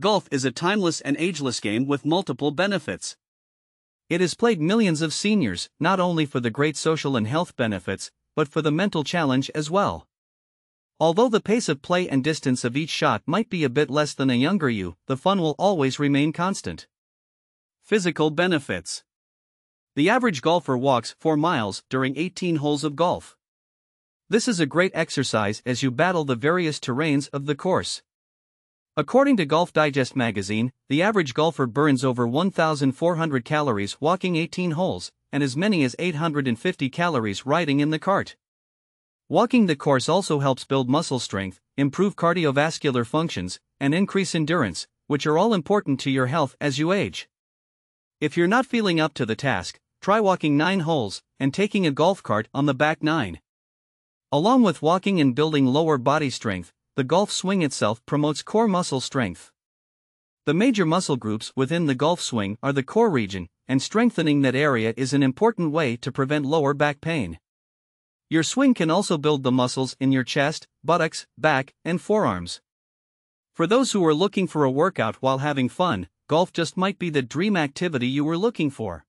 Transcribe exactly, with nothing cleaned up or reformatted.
golf is a timeless and ageless game with multiple benefits. It is played by millions of seniors, not only for the great social and health benefits, but for the mental challenge as well. Although the pace of play and distance of each shot might be a bit less than a younger you, the fun will always remain constant. Physical benefits. The average golfer walks four miles during eighteen holes of golf. This is a great exercise as you battle the various terrains of the course. According to Golf Digest magazine, the average golfer burns over one thousand four hundred calories walking eighteen holes, and as many as eight hundred fifty calories riding in the cart. Walking the course also helps build muscle strength, improve cardiovascular functions, and increase endurance, which are all important to your health as you age. If you're not feeling up to the task, try walking nine holes and taking a golf cart on the back nine. Along with walking and building lower body strength, the golf swing itself promotes core muscle strength. The major muscle groups within the golf swing are the core region, and strengthening that area is an important way to prevent lower back pain. Your swing can also build the muscles in your chest, buttocks, back, and forearms. For those who are looking for a workout while having fun, golf just might be the dream activity you were looking for.